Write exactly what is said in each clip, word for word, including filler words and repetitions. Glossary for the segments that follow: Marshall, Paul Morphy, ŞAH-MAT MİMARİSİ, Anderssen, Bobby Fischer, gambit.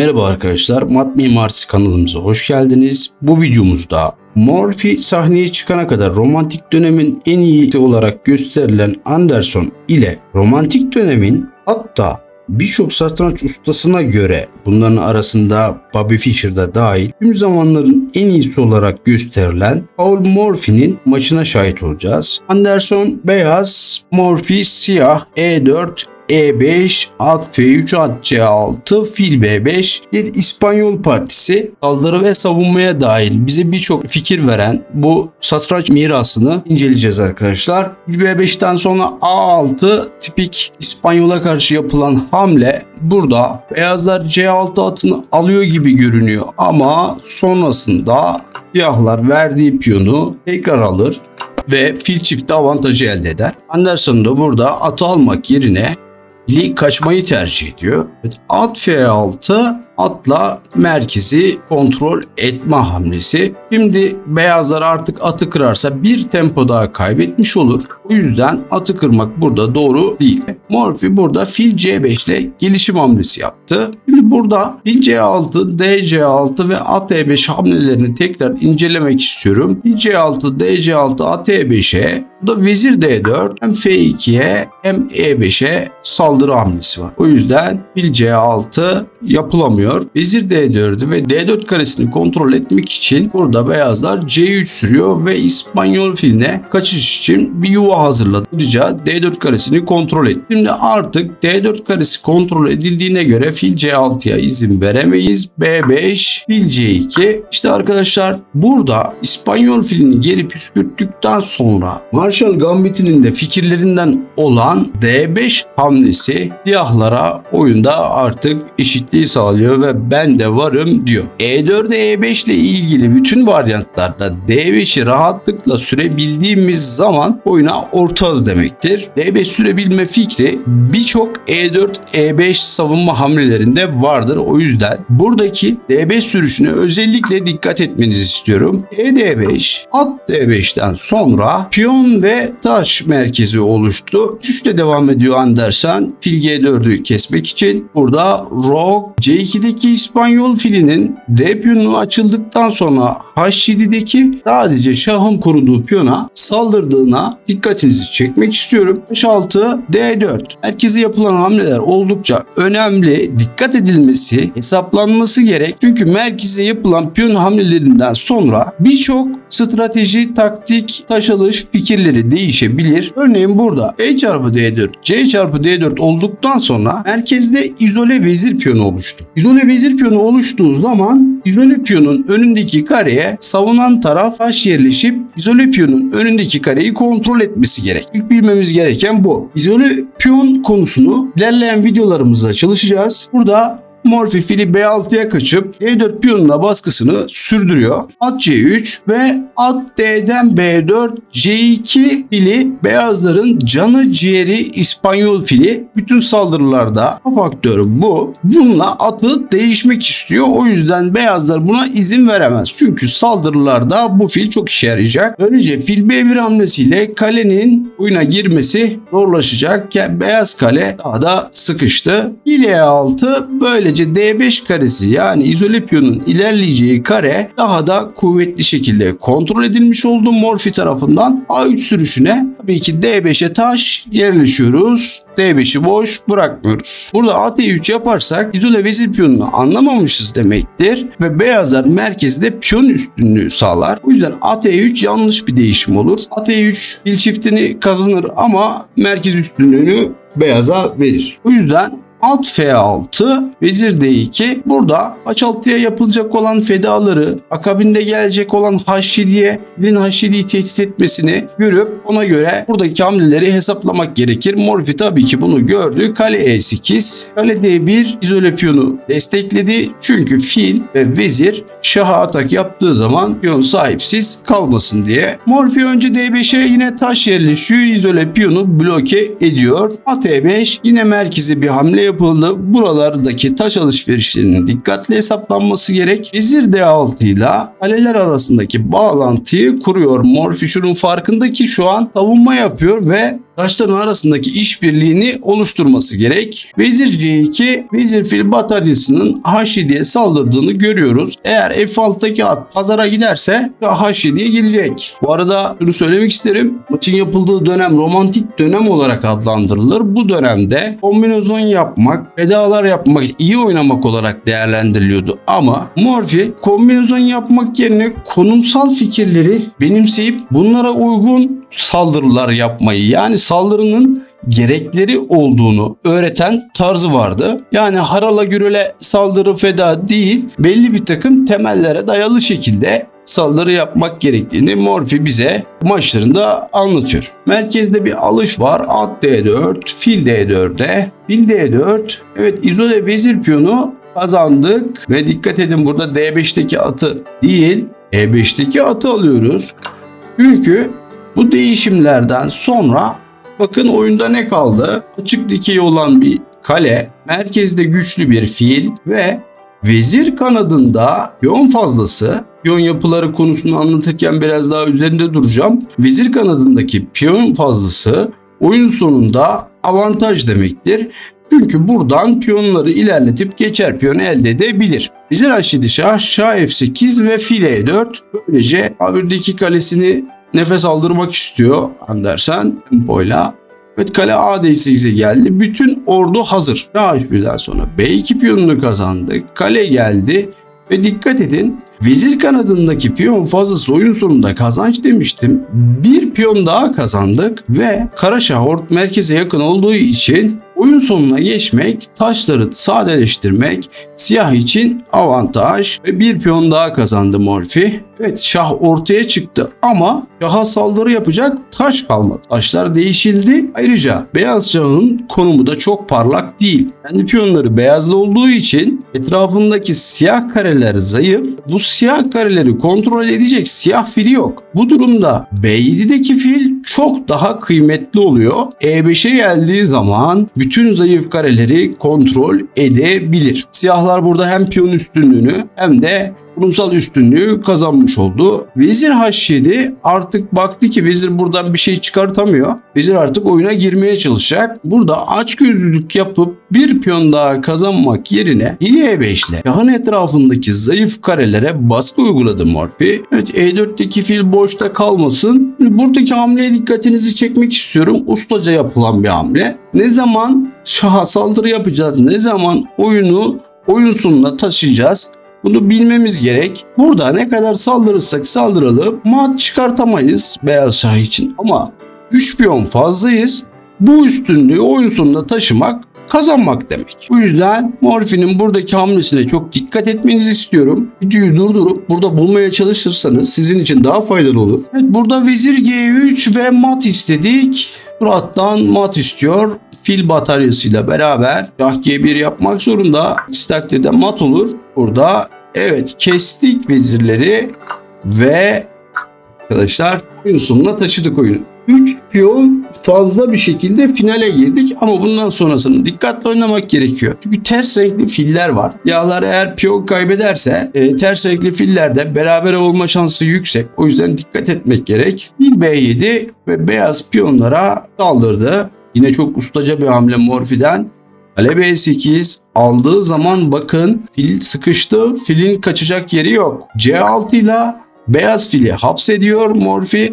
Merhaba arkadaşlar, Mat Mimarisi kanalımıza hoş geldiniz. Bu videomuzda Morphy sahneye çıkana kadar romantik dönemin en iyisi olarak gösterilen Anderssen ile romantik dönemin, hatta birçok satranç ustasına göre bunların arasında Bobby Fischer da dahil, tüm zamanların en iyisi olarak gösterilen Paul Morphy'nin maçına şahit olacağız. Anderssen beyaz, Morphy siyah, E dört, E beş, at F üç, at C altı, fil B beş bir İspanyol partisi, saldırı ve savunmaya dahil bize birçok fikir veren bu satranç mirasını inceleyeceğiz arkadaşlar. Fil B beşten sonra A altı tipik İspanyol'a karşı yapılan hamle. Burada beyazlar C altı atını alıyor gibi görünüyor ama sonrasında siyahlar verdiği piyonu tekrar alır ve fil çifti avantajı elde eder. Anderssen de burada atı almak yerine fili kaçmayı tercih ediyor. At F altı atla merkezi kontrol etme hamlesi. Şimdi beyazlar artık atı kırarsa bir tempo daha kaybetmiş olur. O yüzden atı kırmak burada doğru değil. Morphy burada fil C beş ile gelişim hamlesi yaptı. Şimdi burada fil C altı, D C altı ve at E beş hamlelerini tekrar incelemek istiyorum. Fil C altı, D C altı, at E beşe, burada vezir D dört, hem F ikiye hem E beşe saldırı hamlesi var. O yüzden fil C altı yapılamıyor. Vezir D dördü ve D dört karesini kontrol etmek için burada beyazlar C üç sürüyor ve İspanyol filine kaçış için bir yuva hazırladı. Rica D dört karesini kontrol etti. Şimdi artık D dört karesi kontrol edildiğine göre fil C altıya izin veremeyiz. B beş, fil C iki. İşte arkadaşlar burada İspanyol filini geri püskürttükten sonra Marshall Gambit'inin de fikirlerinden olan D beş hamlesi siyahlara oyunda artık eşitliği sağlıyor ve ben de varım diyor. E dörde E beş ile ilgili bütün varyantlarda D beşi rahatlıkla sürebildiğimiz zaman oyuna ortağız demektir. D beş sürebilme fikri birçok E dört E beş savunma hamlelerinde vardır. O yüzden buradaki D beş sürüşüne özellikle dikkat etmenizi istiyorum. E D beş, at D beşten sonra piyon ve taş merkezi oluştu. Üçle devam ediyor Anderssen fil G dördü kesmek için. Burada rok C iki İçindeki İspanyol filinin D piyonu açıldıktan sonra H yedideki sadece şahın koruduğu piyona saldırdığına dikkatinizi çekmek istiyorum. H altı, D dört. Merkeze yapılan hamleler oldukça önemli. Dikkat edilmesi, hesaplanması gerek. Çünkü merkeze yapılan piyon hamlelerinden sonra birçok strateji, taktik, taş alış fikirleri değişebilir. Örneğin burada E çarpı D dört, C çarpı D dört olduktan sonra merkezde izole vezir piyonu oluştu. İzole vezir piyonu oluştuğu zaman izole piyonun önündeki kareye savunan taraf taş yerleşip izole piyonun önündeki kareyi kontrol etmesi gerek. İlk bilmemiz gereken bu. İzole piyon konusunu ilerleyen videolarımızda çalışacağız. Burada Morphy fili B altıya kaçıp D dört piyonuna baskısını sürdürüyor. At C üç ve at D'den B dört, C iki fili beyazların canı ciğeri İspanyol fili. Bütün saldırılarda faktörü bu. Bununla atı değişmek istiyor. O yüzden beyazlar buna izin veremez. Çünkü saldırılarda bu fil çok işe yarayacak. Böylece fil B bir hamlesiyle kalenin oyuna girmesi zorlaşacak. Beyaz kale daha da sıkıştı. Fil E altı böyle D beş karesi, yani izole piyonun ilerleyeceği kare daha da kuvvetli şekilde kontrol edilmiş oldu Morphy tarafından. A üç sürüşüne tabii ki D beşe taş yerleşiyoruz. D beşi boş bırakmıyoruz. Burada at E üç yaparsak izole vezir piyonunu anlamamışız demektir ve beyazlar merkezde piyon üstünlüğü sağlar. O yüzden at E üç yanlış bir değişim olur. At E üç fil çiftini kazanır ama merkez üstünlüğünü beyaza verir. O yüzden at F altı, vezir D iki. Burada H altıya yapılacak olan fedaları, akabinde gelecek olan H yediye, filin H yediyi tehdit etmesini görüp ona göre buradaki hamleleri hesaplamak gerekir. Morphy tabii ki bunu gördü. Kale E sekiz, kale D bir izole piyonu destekledi. Çünkü fil ve vezir şaha atak yaptığı zaman piyon sahipsiz kalmasın diye. Morphy önce D beşe yine taş yerleşiyor. İzole piyonu bloke ediyor. At E beş yine merkeze bir hamle yapıldı. Buralardaki taş alışverişlerinin dikkatli hesaplanması gerek. Vezir D altı ile kaleler arasındaki bağlantıyı kuruyor. Morphy şunun farkında ki şu an savunma yapıyor ve taşların arasındaki işbirliğini oluşturması gerek. Vezir C iki vezir fil bataryasının H yediye saldırdığını görüyoruz. Eğer F altıdaki at pazara giderse H yediye gelecek. Bu arada şunu söylemek isterim. Maçın yapıldığı dönem romantik dönem olarak adlandırılır. Bu dönemde kombinasyon yapmak, fedalar yapmak, iyi oynamak olarak değerlendiriliyordu. Ama Morphy kombinasyon yapmak yerine konumsal fikirleri benimseyip bunlara uygun saldırılar yapmayı, yani saldırının gerekleri olduğunu öğreten tarzı vardı. Yani harala gürele saldırı feda değil, belli bir takım temellere dayalı şekilde saldırı yapmak gerektiğini Morphy bize maçlarında anlatıyor. Merkezde bir alış var. At D dört, fil D dört'e, fil D dört. Evet, izole vezir piyonu kazandık ve dikkat edin, burada D beş'teki atı değil E beş'teki atı alıyoruz. Çünkü bu değişimlerden sonra bakın oyunda ne kaldı? Açık dikey olan bir kale, merkezde güçlü bir fil ve vezir kanadında piyon fazlası. Piyon yapıları konusunu anlatırken biraz daha üzerinde duracağım. Vezir kanadındaki piyon fazlası oyun sonunda avantaj demektir. Çünkü buradan piyonları ilerletip geçer piyonu elde edebilir. Vezir H yedi şah, şah F sekiz ve fil E dört. Böylece A bir'deki kalesini nefes aldırmak istiyor Anderssen tempoyla. Evet, kale A D sekiz'e geldi. Bütün ordu hazır. Şah H bir'den sonra B iki piyonunu kazandık. Kale geldi ve dikkat edin, vezir kanadındaki piyon fazlası oyun sonunda kazanç demiştim. Bir piyon daha kazandık ve karaşah ort merkeze yakın olduğu için oyun sonuna geçmek, taşları sadeleştirmek siyah için avantaj ve bir piyon daha kazandı Morphy. Evet, şah ortaya çıktı ama şaha saldırı yapacak taş kalmadı. Taşlar değişildi. Ayrıca beyaz şahın konumu da çok parlak değil. Kendi piyonları beyazlı olduğu için etrafındaki siyah kareler zayıf. Bu siyah kareleri kontrol edecek siyah fili yok. Bu durumda B yedi'deki fil çok daha kıymetli oluyor. E beş'e geldiği zaman bütün zayıf kareleri kontrol edebilir. Siyahlar burada hem piyon üstünlüğünü hem de kurumsal üstünlüğü kazanmış oldu. Vezir H yedi artık baktı ki vezir buradan bir şey çıkartamıyor. Vezir artık oyuna girmeye çalışacak. Burada açgözlülük yapıp bir piyon daha kazanmak yerine E beş ile şahın etrafındaki zayıf karelere baskı uyguladı Morphy. Evet, E dört'teki fil boşta kalmasın. Buradaki hamleye dikkatinizi çekmek istiyorum. Ustaca yapılan bir hamle. Ne zaman şaha saldırı yapacağız, ne zaman oyunu oyun sonuna taşıyacağız, bunu bilmemiz gerek. Burada ne kadar saldırırsak saldıralım mat çıkartamayız beyaz şah için. Ama üç piyon fazlayız. Bu üstünlüğü oyun sonunda taşımak, kazanmak demek. Bu yüzden Morphy'nin buradaki hamlesine çok dikkat etmenizi istiyorum. Videoyu durdurup burada bulmaya çalışırsanız sizin için daha faydalı olur. Evet, burada vezir G üç ve mat istedik. Murat'tan mat istiyor. Fil bataryasıyla beraber şah G bir yapmak zorunda. İksi takdirde mat olur. Burada evet kestik vezirleri ve arkadaşlar oyun sonuna taşıdık oyunu. üç piyon fazla bir şekilde finale girdik ama bundan sonrasını dikkatli oynamak gerekiyor. Çünkü ters renkli filler var. Siyahlar eğer piyon kaybederse e, ters renkli fillerde beraber olma şansı yüksek. O yüzden dikkat etmek gerek. Fil B yedi ve beyaz piyonlara saldırdı. Yine çok ustaca bir hamle Morphy'den. Kale B sekiz aldığı zaman bakın fil sıkıştı. Filin kaçacak yeri yok. C altı ile beyaz fili hapsediyor Morphy.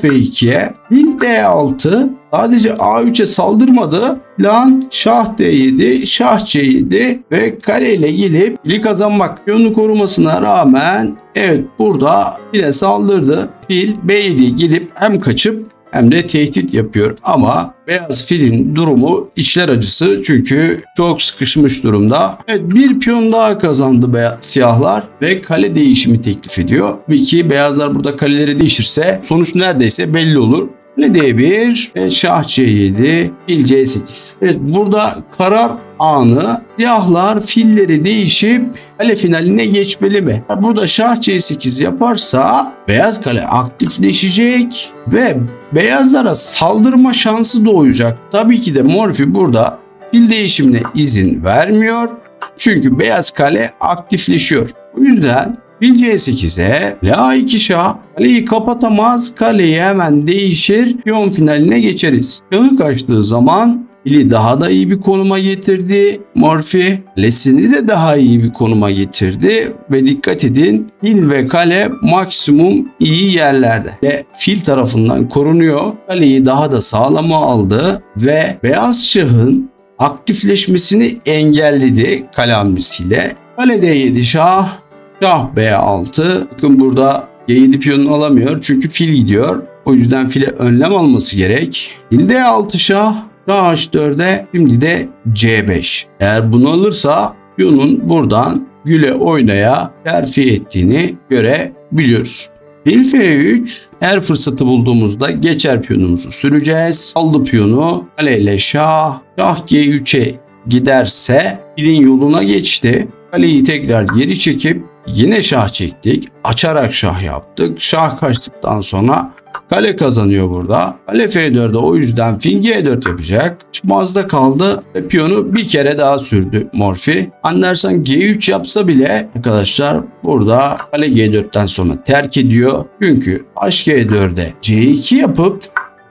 F iki'ye. Fil D altı sadece A üç'e saldırmadı. Lan şah D yedi, şah C yedi ve kareyle gelip fili kazanmak. Piyonu korumasına rağmen evet burada file saldırdı. Fil B yedi'ye gelip hem kaçıp hem de tehdit yapıyor ama beyaz filin durumu içler acısı çünkü çok sıkışmış durumda. Evet, bir piyon daha kazandı beyaz, siyahlar ve kale değişimi teklif ediyor. Tabii ki beyazlar burada kaleleri değişirse sonuç neredeyse belli olur. Kale D bir, şah C yedi, fil C sekiz. Evet, burada karar anı, siyahlar filleri değişip kale finaline geçmeli mi? Burada şah C sekiz yaparsa beyaz kale aktifleşecek ve beyazlara saldırma şansı doğacak. Tabii ki de Morphy burada fil değişimine izin vermiyor. Çünkü beyaz kale aktifleşiyor. O yüzden Fil C sekize, La iki şah, kaleyi kapatamaz, kaleyi hemen değişir, piyon finaline geçeriz. Şahı kaçtığı zaman fili daha da iyi bir konuma getirdi Morphy, kalesini de daha iyi bir konuma getirdi ve dikkat edin fil ve kale maksimum iyi yerlerde ve fil tarafından korunuyor. Kaleyi daha da sağlama aldı ve beyaz şahın aktifleşmesini engelledi kale hamlesiyle. Kale D yedi şah, şah B altı. Bakın burada G yedi piyonunu alamıyor çünkü fil gidiyor. O yüzden file önlem alması gerek. Fil D altı şah, şah H dörde, şimdi de C beş. Eğer bunu alırsa piyonun buradan güle oynaya terfi ettiğini görebiliyoruz. Fil F üç, her fırsatı bulduğumuzda geçer piyonumuzu süreceğiz. Aldı piyonu, kale ile şah, şah G üçe giderse filin yoluna geçti. Kaleyi tekrar geri çekip yine şah çektik. Açarak şah yaptık. Şah kaçtıktan sonra kale kazanıyor burada. Kale F dörde, o yüzden fil G dört yapacak. Çıkmazda kaldı ve piyonu bir kere daha sürdü Morphy. Anderssen G üç yapsa bile arkadaşlar burada kale G dörtten sonra terk ediyor. Çünkü H G dörde C iki yapıp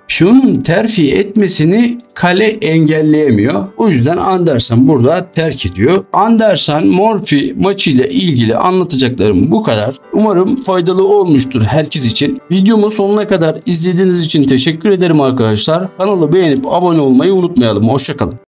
piyonun terfi etmesini kale engelleyemiyor. O yüzden Anderssen burada terk ediyor. Anderssen Morphy maçıyla ilgili anlatacaklarım bu kadar. Umarım faydalı olmuştur herkes için. Videomu sonuna kadar izlediğiniz için teşekkür ederim arkadaşlar. Kanalı beğenip abone olmayı unutmayalım. Hoşçakalın.